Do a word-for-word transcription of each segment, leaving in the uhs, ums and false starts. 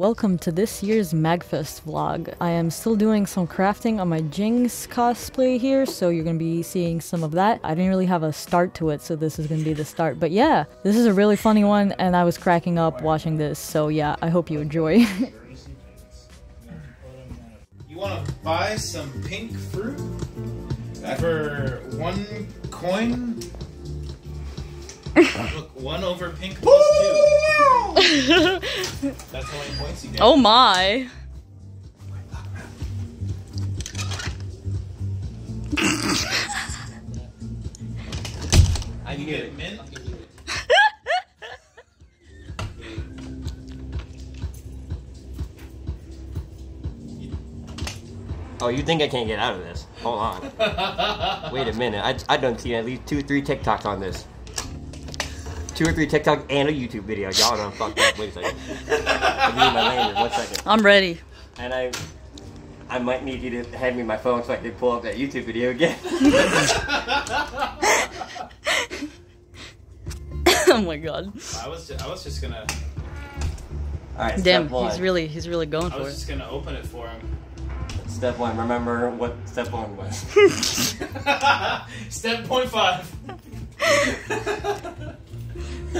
Welcome to this year's MAGFest vlog. I am still doing some crafting on my Jinx cosplay here, so you're going to be seeing some of that. I didn't really have a start to it, so this is going to be the start. But yeah, this is a really funny one, and I was cracking up watching this, so yeah, I hope you enjoy. You want to buy some pink fruit? For one coin? Look, one over pink plus two. That's how many points you get. Oh my. I can get it, mint. Oh, you think I can't get out of this? Hold on. Wait a minute. I, I done seen at least two, three TikToks on this. Two or three TikToks and a YouTube video. Y'all done fucked up. Wait a second. I need my lanyard. One second. I'm ready. And I, I might need you to hand me my phone so I can pull up that YouTube video again. Oh my god. I was, I was just gonna. All right. Damn. He's really, he's really going for it. I was just gonna open it for him. Step one. Remember what step one was. Step point five.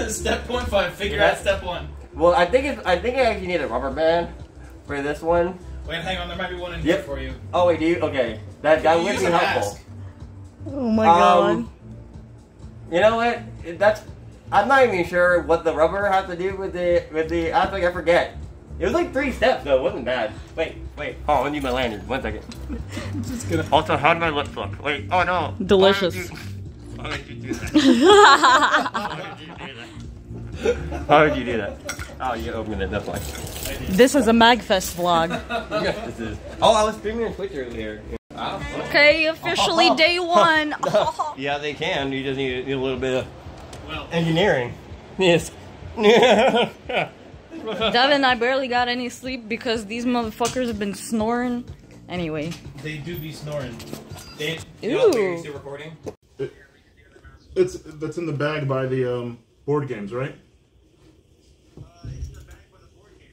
Step point five. Figure yeah, out step one. Well, I think it's, I think I actually need a rubber band for this one. Wait, hang on. There might be one in yep. here for you. Oh wait, do you? Okay, that that would be helpful. Oh my um, god. You know what? That's. I'm not even sure what the rubber had to do with the with the aspect. I forget. It was like three steps though. It wasn't bad. Wait, wait. Oh, I need my lanyard. One second. I'm just gonna. Also, how did my lips look? Wait. Oh no. Delicious. How would you do that? How would you do that? How would you do that? Oh, you opened it, that's why. This is a MAGFest vlog. Yes, this is. Oh, I was streaming on Twitch earlier. Okay, officially day one. Yeah, they can. You just need a little bit of engineering. Yes. Devin, I barely got any sleep because these motherfuckers have been snoring. Anyway. They do be snoring. They, Ooh. You know, they're still recording? It's that's in the bag by the um, board games, right? Uh, it's in the bag by the board games,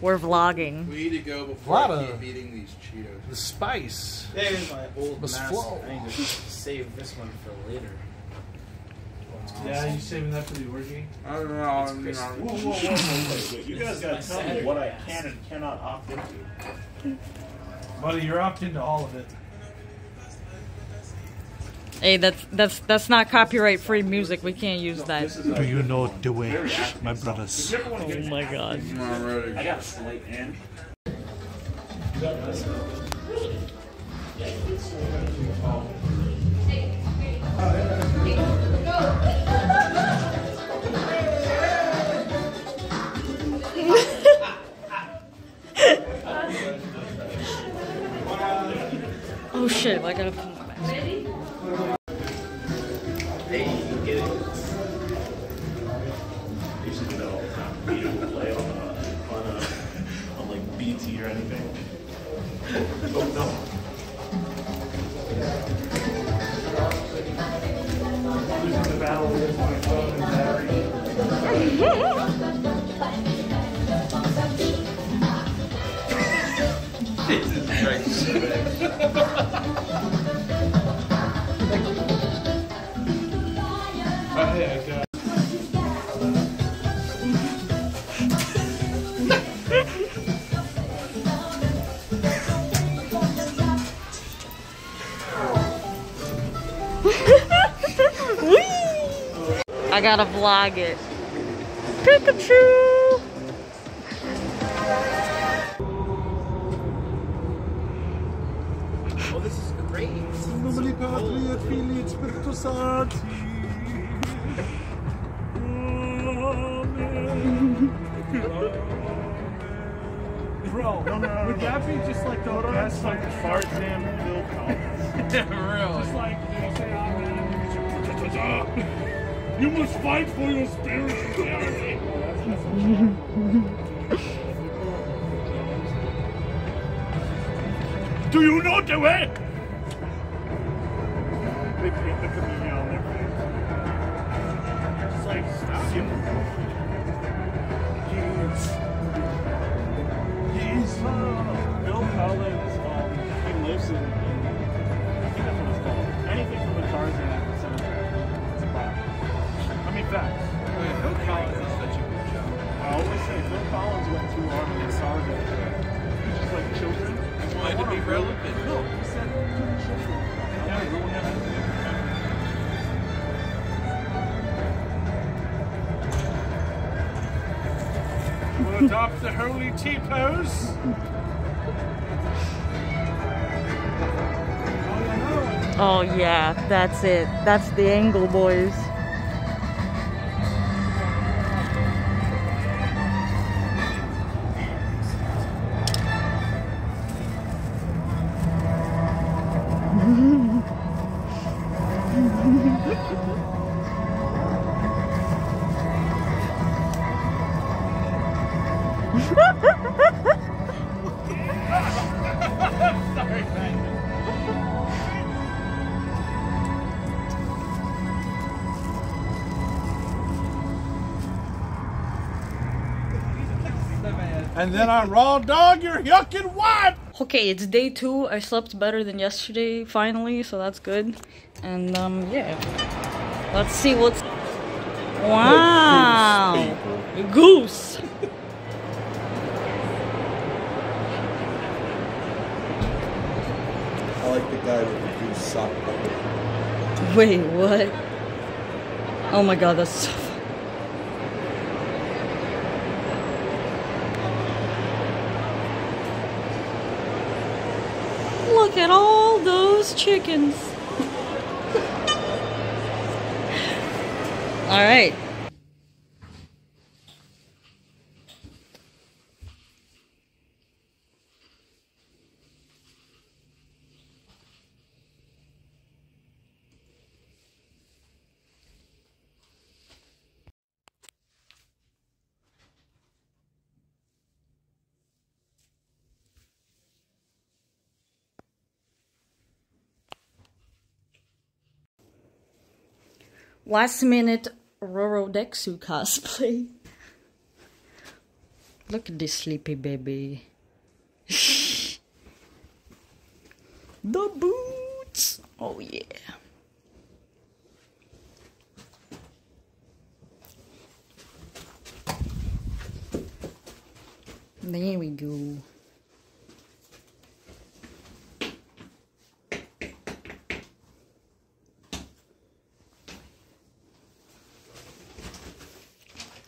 We're vlogging. We need to go before I keep eating these Cheetos. The spice. There's my old mask. I need to save this one for later. Yeah, you saving that for the orgy? I don't know. It's whoa, whoa, whoa, whoa. You guys gotta tell me what I can and cannot opt into. Buddy, you're opting into all of it. Hey, that's that's that's not copyright-free music. We can't use that. Do you know the way, my brothers? Oh my God! I got a slate in. Oh shit! I gotta put my mask. Hey, you get it. I used to do that all the time. We don't play on, uh, on, uh, on like B T or anything. Oh no. Losing the battle with my phone and battery. Jesus Christ. Oh, yeah, I got I gotta vlog it. Pikachu! Oh, this is great. Oh. Bro, would that be just like the best like Tarzan Bill Collins? Really? Just like you say, oh, you must fight for your spirituality. Do you know the way? They paint the comedian on their face. Just like stop you. He's uh, Bill Collins. Um, he lives in, in I think that's what it's called. Anything from a Tarzan cemetery. It's a problem. I mean, facts. Yeah, Bill Collins is such a good job. I always say Bill Collins went too hard on his saga. He's just like children. He wanted to be relevant. No, he said to the children. Yeah, everyone has to do. We'll adopt the holy tea pose. Oh yeah, that's it. That's the angle, boys. And then on Raw Dog, you're yucking what? Okay, it's day two. I slept better than yesterday, finally, so that's good. And, um, yeah. Let's see what's... Wow! Goose! Goose. I like the guy with the goose sock puppet. Wait, what? Oh my God, that's so funny. Look at all those chickens. All right. Last minute Rorodekksu cosplay. Look at this sleepy baby. The boots! Oh yeah. There we go.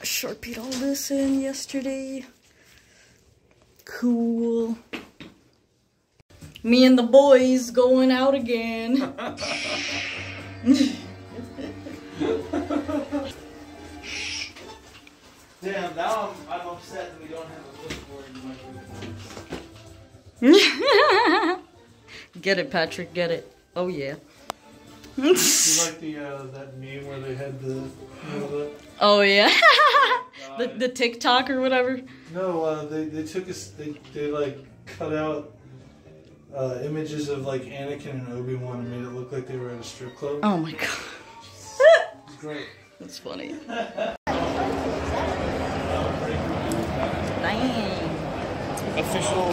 Sharpied all this in yesterday. Cool. Me and the boys going out again. Damn, now I'm, I'm upset that we don't have a clipboard in my room. Get it, Patrick, get it. Oh, yeah. You like the, uh, that meme where they had the... You know, the oh, yeah. the, the TikTok or whatever? No, uh, they, they took us... They, they, like, cut out... Uh, images of like Anakin and Obi-Wan and made it look like they were at a strip club. Oh my god. It's great. That's funny. Dang. Official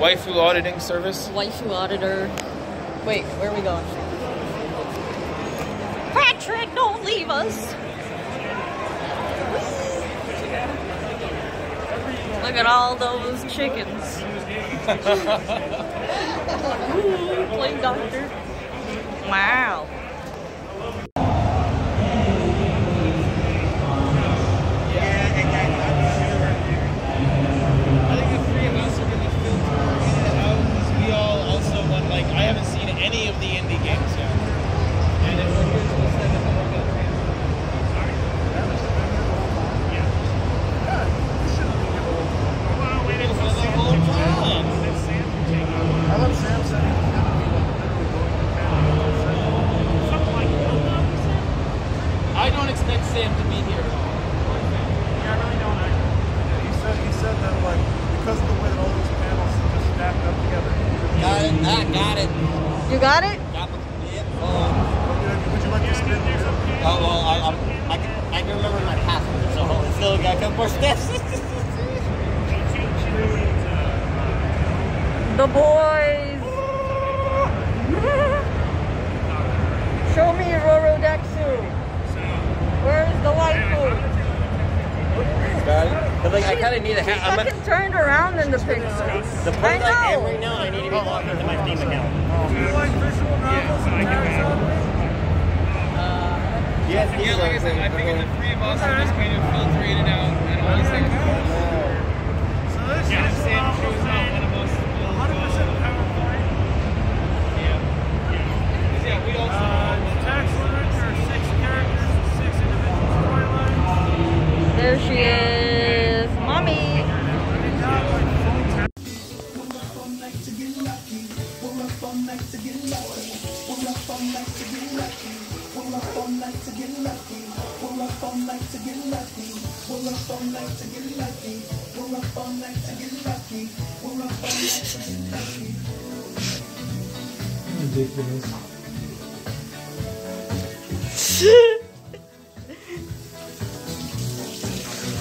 waifu auditing service. Waifu auditor. Wait, where are we going? Patrick, don't leave us. Look at all those chickens. Ooh, play doctor. Wow. I think the three of us are gonna feel in and out because we all also want, like, I haven't seen any of the indie games yet. And if we're here to send it over. I love Samsung. I don't expect Sam to be here at all. Yeah, I really don't either. Yeah, he said, he said that, like, because of the way that all those panels just stacked up together. Got it. I got it. You got it? Got the bit. Oh. Would you like to spin there? Oh, well, I, I, I, can, I can remember my password, so I still got a couple more steps. The boys! Show me Rorodekksu! Where is the waifu? Like, I kind of need a hat. I'm fucking a... turned around in the picture. The point I know. Like every now I need to be logged into my Steam account. Do you like visual novels and uh, yes, yeah, like I said, I think in the three of us are just kind of filtering it out and all these things. So this yeah, is Sam shows up and about one hundred percent PowerPoint. Yeah. Yeah. Yeah, we also uh, the tax limits are six characters and six individual storylines. There she is. Mommy.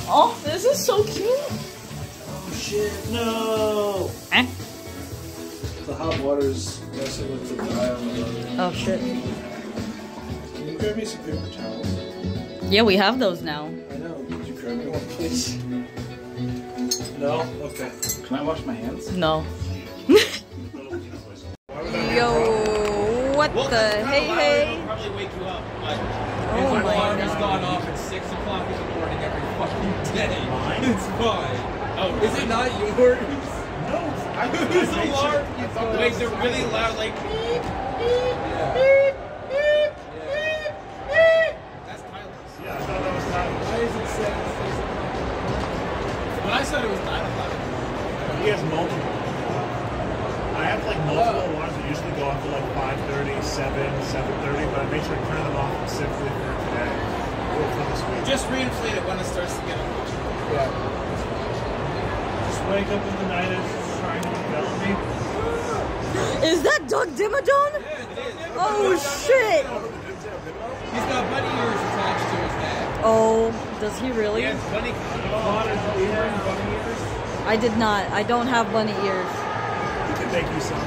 Oh, this is so cute. Oh shit, no. Eh? The hot water's messing with the dial. Oh shit. Can you grab me some paper towels? Yeah, we have those now. I know. Could you grab me one, please? No? Okay. Can I wash my hands? No. Yo, what well, the hey hey? It'll probably wake you up, but oh if my alarm's gone off at six o'clock in the morning every fucking day, it's fine. Oh, is it not yours? No, I think this alarm it makes it really loud, like beep, beep, yeah. beep, beep, beep, beep. That's Tyler's. Yeah, I thought that was Tyler's. Why is it seven? When I said it was nine o'clock, he has multiple. I have like multiple oh. ones that usually go off to like five thirty, seven, seven thirty, but I make sure to turn them off at six for today. Or for this week. Just reinflate it when it starts to get emotional. Yeah. Just wake up in the night and trying to yell at me. Is that Doug Dimmadon? Yeah, it is. Oh, oh shit! He's got bunny ears attached to his head. Oh, does he really? He has bunny ears. I did not. I don't have bunny ears. Thank you, son.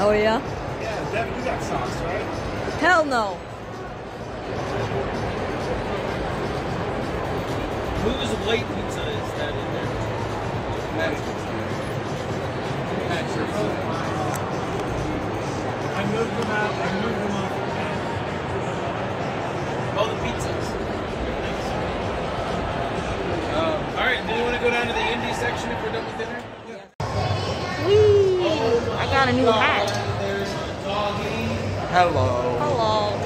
Oh, yeah? Yeah, Devin, you got socks, right? Hell no. Whose white pizza is that in there? All the pizzas. Nice. Um, all right, do you want to go down to the indie section if we're done with dinner? Yeah. Wee! Oh, I got a new hat. There's a doggy. Hello. Hello.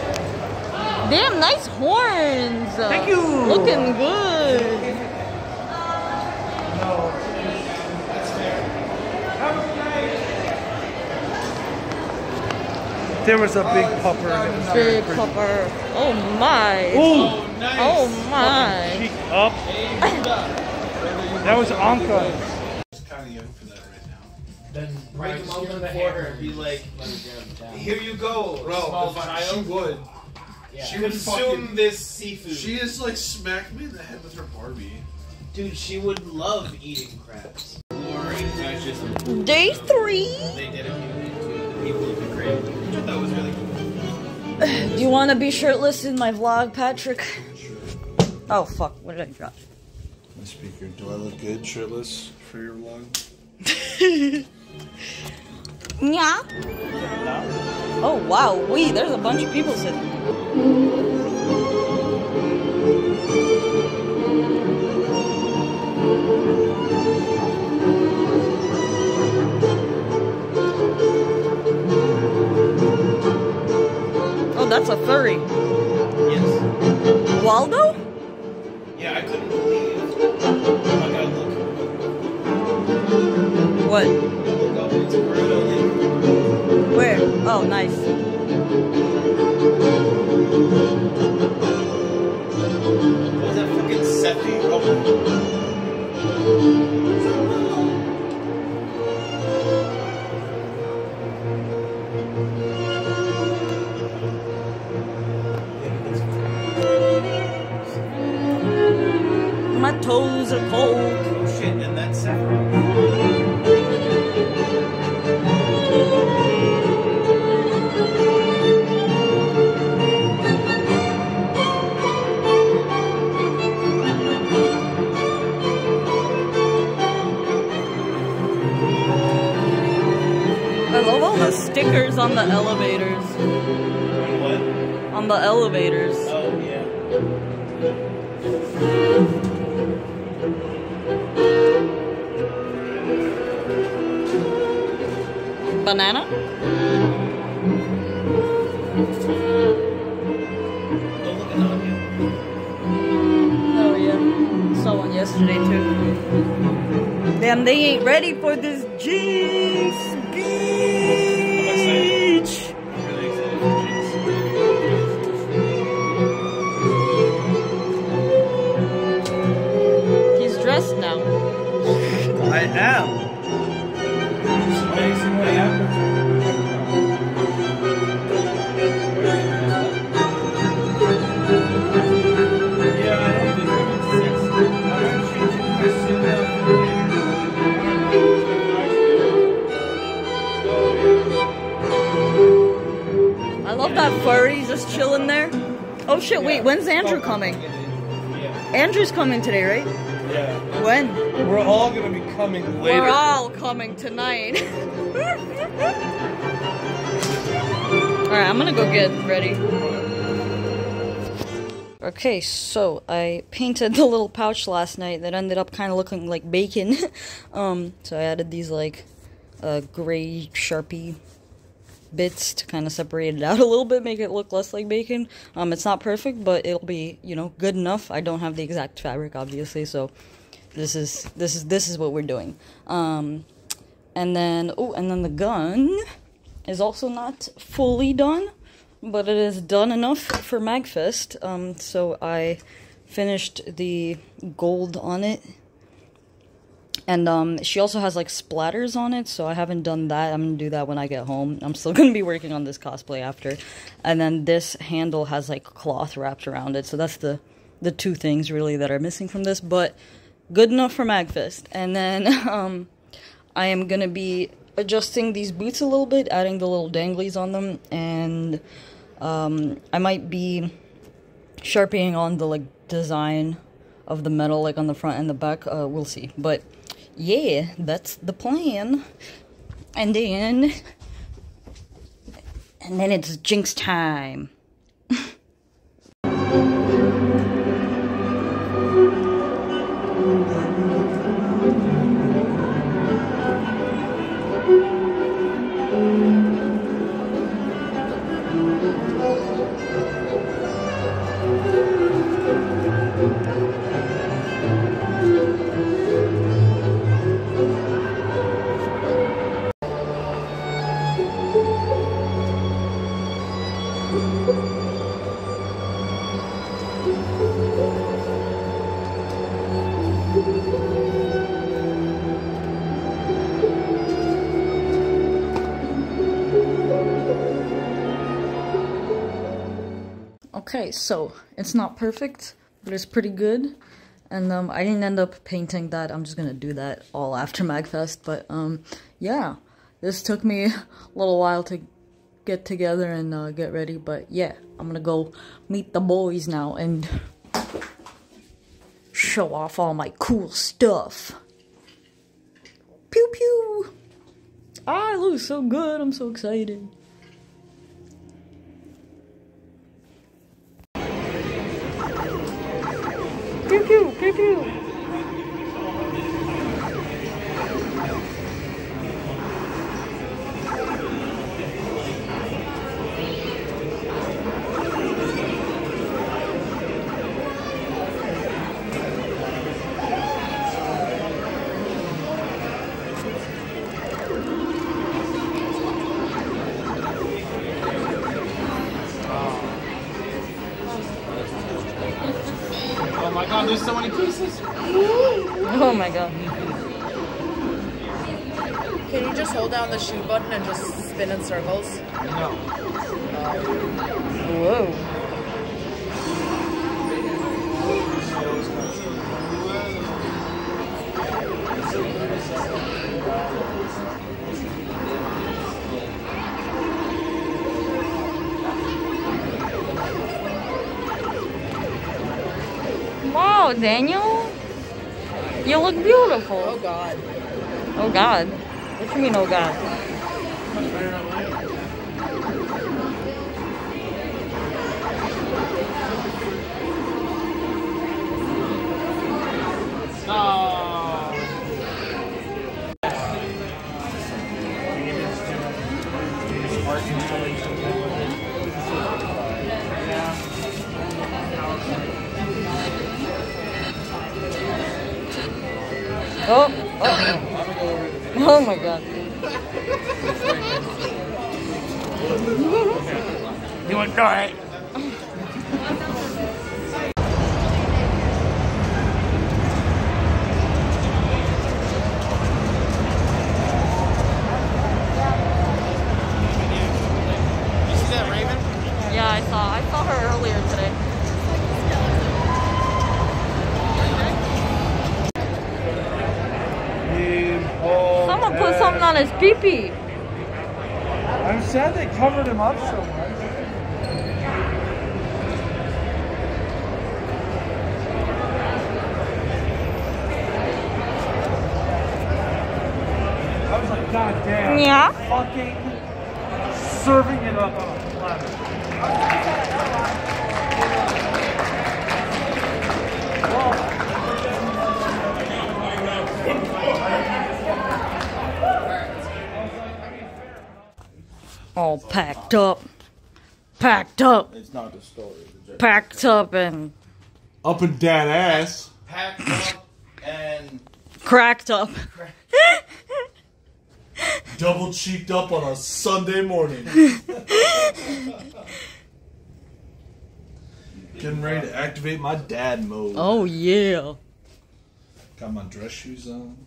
Damn, nice horns. Thank you. Looking good. There was a big oh, pupper. And it was big very pupper. Oh my. Ooh. Oh, nice. Oh my. Cheek up. That was Anka. It's kind of young for that right now. Then break them over the hair and be like, here you go, bro. If I would. Yeah. She would consume this seafood. She is like smacked me in the head with her Barbie. Dude, she would love eating crabs. Day three. They did it. The people have been great. That was really cool. Do you want to be shirtless in my vlog, Patrick? Sure. Oh fuck, what did I drop? My speaker, do I look good shirtless for your vlog? Yeah. Oh wow, wee, there's a bunch of people sitting. That's a furry. Yes. Waldo? Yeah, I couldn't believe how God looked. What? Where? Oh, nice. What was that fucking Seppi? Oh. Toes are cold. Oh shit, and that's saffron. I love all the stickers on the elevators. Wait, what? On the elevators. Oh, yeah. Banana? Don't look at the onion. Oh yeah, saw one yesterday too. Damn, they ain't ready for this Jinx beach! I'm really excited for Jinx. He's dressed now. I am. Furry just chilling there. Oh shit, yeah. Wait, when's Andrew coming? Yeah. Andrew's coming today, right? Yeah. When? We're all gonna be coming later. We're all coming tonight. Alright, I'm gonna go get ready. Okay, so I painted the little pouch last night that ended up kind of looking like bacon. um, so I added these like uh, gray Sharpie bits to kind of separate it out a little bit, make it look less like bacon. Um, it's not perfect, but it'll be, you know, good enough. I don't have the exact fabric, obviously, so this is this is this is what we're doing. Um, and then oh, and then the gun is also not fully done, but it is done enough for MAGFest. Um, so I finished the gold on it. And um, she also has, like, splatters on it, so I haven't done that. I'm going to do that when I get home. I'm still going to be working on this cosplay after. And then this handle has, like, cloth wrapped around it. So that's the, the two things, really, that are missing from this. But good enough for MAGFest. And then um, I am going to be adjusting these boots a little bit, adding the little danglies on them. And um, I might be sharpieing on the, like, design of the metal, like, on the front and the back. Uh, we'll see. But yeah, that's the plan. And then And then it's Jinx time. Okay, so it's not perfect, but it's pretty good, and um, I didn't end up painting that. I'm just gonna do that all after MAGFest, but um, yeah, this took me a little while to get together and uh, get ready, but yeah, I'm gonna go meet the boys now and show off all my cool stuff. Pew pew! Ah, I look so good, I'm so excited. Pew pew, pew pew. Oh, there's so many pieces. Oh my god. Can you just hold down the shoot button and just spin in circles? No. Uh, whoa. Wow, Daniel, you look beautiful. Oh God. Oh God. What do you mean, oh God? Oh, oh, oh my god. You won't know it. You see that raven? Yeah, I saw. I saw her earlier today. Put something on his pee pee. I'm sad they covered him up so much. I was like, God damn. Yeah. Fucking serving it up on a platter. All packed up, packed up. It's not the story. The packed up and up and dad ass. Packed up and cracked up. Double cheeked up on a Sunday morning. Getting ready to activate my dad mode. Oh yeah. Got my dress shoes on.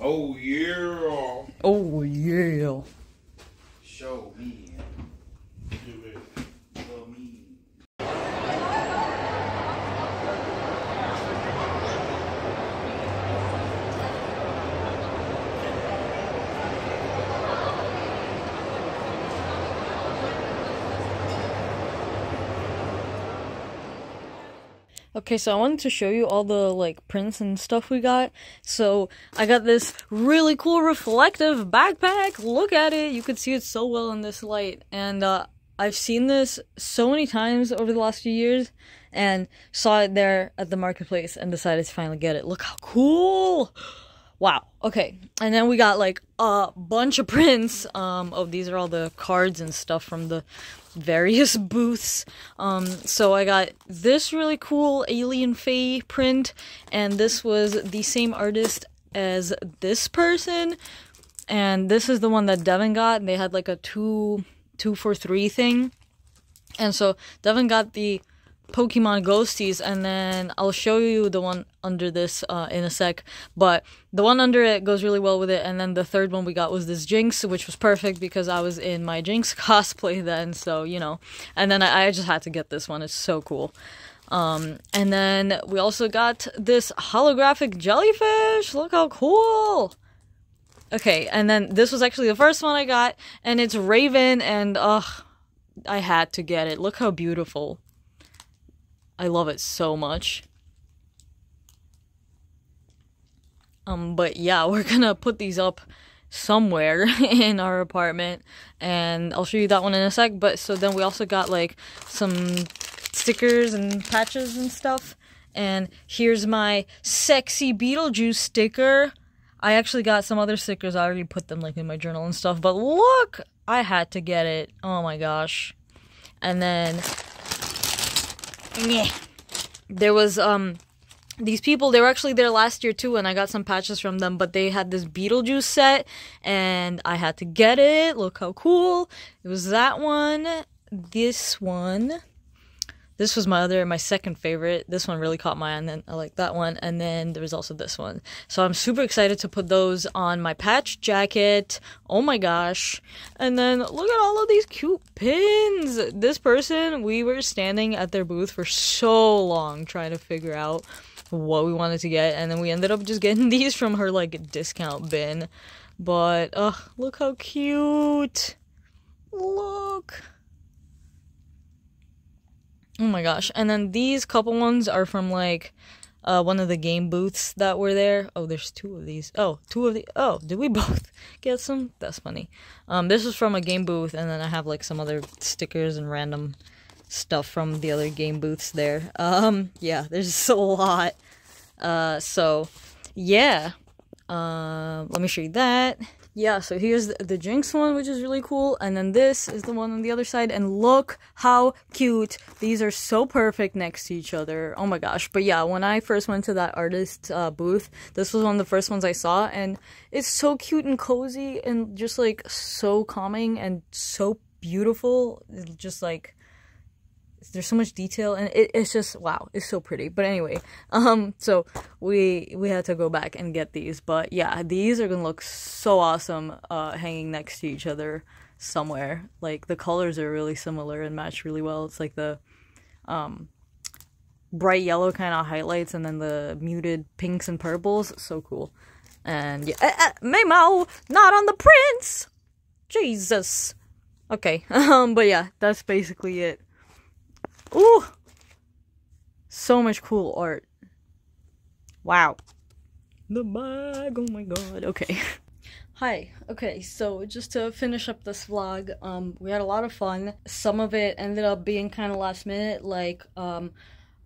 Oh yeah. Oh yeah. Show me. Do it. Show me. Okay, so I wanted to show you all the, like, prints and stuff we got. So, I got this really cool reflective backpack. Look at it. You can see it so well in this light. And, uh, I've seen this so many times over the last few years and saw it there at the marketplace and decided to finally get it. Look how cool! Wow. Okay. And then we got like a bunch of prints. Um, oh, these are all the cards and stuff from the various booths. Um, so I got this really cool Alien Fae print, and this was the same artist as this person. And this is the one that Devin got, and they had like a two, two for three thing. And so Devin got the Pokemon Ghosties, and then I'll show you the one under this uh, in a sec, but the one under it goes really well with it. And then the third one we got was this Jinx, which was perfect because I was in my Jinx cosplay then, so you know. And then I, I just had to get this one. It's so cool. Um, and then we also got this holographic jellyfish. Look how cool! Okay, and then this was actually the first one I got, and it's Raven, and ugh, I had to get it. Look how beautiful. I love it so much. Um, but yeah, we're gonna put these up somewhere in our apartment, and I'll show you that one in a sec. But so then we also got like some stickers and patches and stuff, and here's my sexy Beetlejuice sticker. I actually got some other stickers. I already put them like in my journal and stuff, but look, I had to get it. Oh my gosh. And then yeah, there was um these people, they were actually there last year too, and I got some patches from them, but they had this Beetlejuice set and I had to get it. Look how cool. It was that one, this one. This was my other, my second favorite. This one really caught my eye, and then I like that one. And then there was also this one. So I'm super excited to put those on my patch jacket. Oh my gosh. And then look at all of these cute pins. This person, we were standing at their booth for so long trying to figure out what we wanted to get. And then we ended up just getting these from her, like, discount bin. But, ugh, look how cute. Look. Oh my gosh. And then these couple ones are from like uh, one of the game booths that were there. Oh, there's two of these. Oh, two of the. Oh, did we both get some? That's funny. Um, this is from a game booth, and then I have like some other stickers and random stuff from the other game booths there. Um, yeah, there's a lot. Uh, so yeah. Uh, let me show you that. Yeah, so here's the Jinx one, which is really cool, and then this is the one on the other side, and look how cute. These are so perfect next to each other. Oh my gosh. But yeah, when I first went to that artist uh, booth, this was one of the first ones I saw, and it's so cute and cozy and just, like, so calming and so beautiful. It's just, like, there's so much detail, and it, it's just, wow, it's so pretty. But anyway, um, so we we had to go back and get these. But yeah, these are gonna look so awesome uh, hanging next to each other somewhere. Like, the colors are really similar and match really well. It's like the um, bright yellow kind of highlights, and then the muted pinks and purples. So cool. And yeah, uh, uh, Memo, not on the prints! Jesus! Okay, um, but yeah, that's basically it. Ooh, so much cool art. Wow. The bag, oh my god, okay. Hi, okay, so just to finish up this vlog, um, we had a lot of fun. Some of it ended up being kind of last minute, like, um,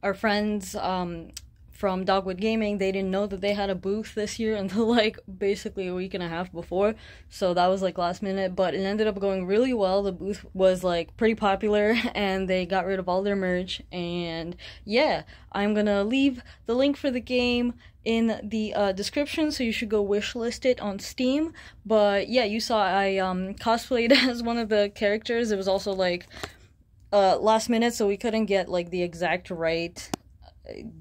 our friends, um, from Dogwood Gaming, they didn't know that they had a booth this year until like basically a week and a half before, so that was like last minute, but it ended up going really well. The booth was like pretty popular, and they got rid of all their merch. And yeah, I'm gonna leave the link for the game in the uh, description, so you should go wishlist it on Steam. But yeah, you saw I um, cosplayed as one of the characters. It was also like uh, last minute, so we couldn't get like the exact right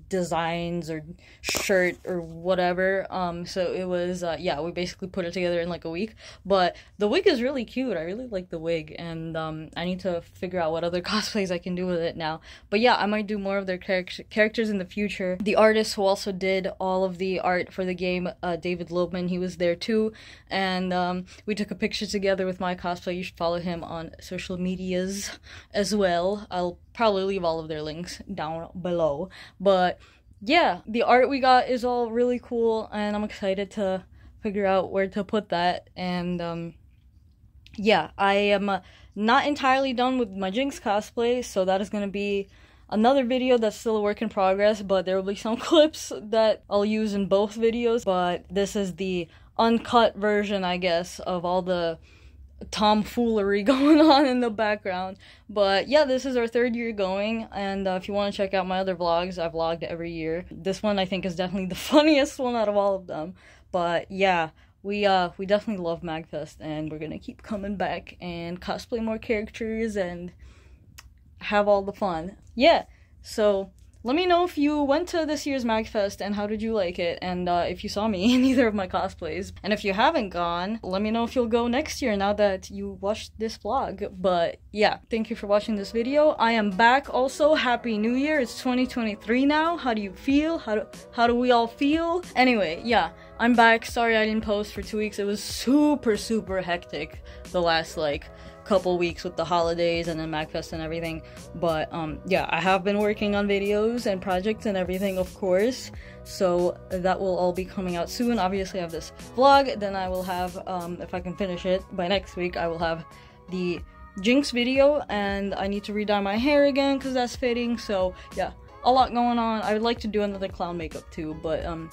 designs or shirt or whatever, um so it was uh, yeah, we basically put it together in like a week. But the wig is really cute. I really like the wig, and um I need to figure out what other cosplays I can do with it now. But yeah, I might do more of their char characters in the future. The artist who also did all of the art for the game, uh David Loebman, he was there too, and um we took a picture together with my cosplay. You should follow him on social medias as well. I'll probably leave all of their links down below. But yeah, the art we got is all really cool, and I'm excited to figure out where to put that. And um yeah, I am uh, not entirely done with my Jinx cosplay, so that is going to be another video that's still a work in progress, but there will be some clips that I'll use in both videos. But this is the uncut version, I guess, of all the tomfoolery going on in the background. But yeah, this is our third year going, and uh, if you want to check out my other vlogs, I've vlogged every year. This one I think is definitely the funniest one out of all of them. But yeah, we uh we definitely love MAGFest, and we're gonna keep coming back and cosplay more characters and have all the fun. Yeah, so let me know if you went to this year's MAGFest and how did you like it, and uh, if you saw me in either of my cosplays. And if you haven't gone, let me know if you'll go next year now that you watched this vlog. But yeah, thank you for watching this video. I am back also. Happy New Year. It's twenty twenty-three now. How do you feel? How do, how do we all feel? Anyway, yeah, I'm back. Sorry I didn't post for two weeks. It was super, super hectic the last, like, couple weeks with the holidays and then MAGFest and everything. But um yeah, I have been working on videos and projects and everything, of course, so that will all be coming out soon. Obviously I have this vlog, then I will have um if I can finish it by next week, I will have the Jinx video, and I need to redye my hair again because that's fitting. So yeah, a lot going on. I would like to do another clown makeup too, but um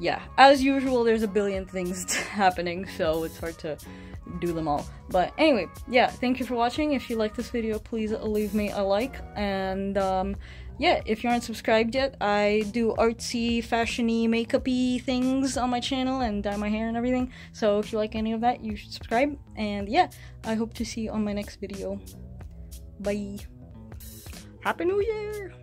yeah, as usual, there's a billion things happening, so it's hard to do them all. But anyway, yeah, thank you for watching. If you like this video, please leave me a like, and um yeah, if you aren't subscribed yet, I do artsy, fashiony, makeup-y things on my channel and dye my hair and everything, so if you like any of that, you should subscribe. And yeah, I hope to see you on my next video. Bye. Happy New Year.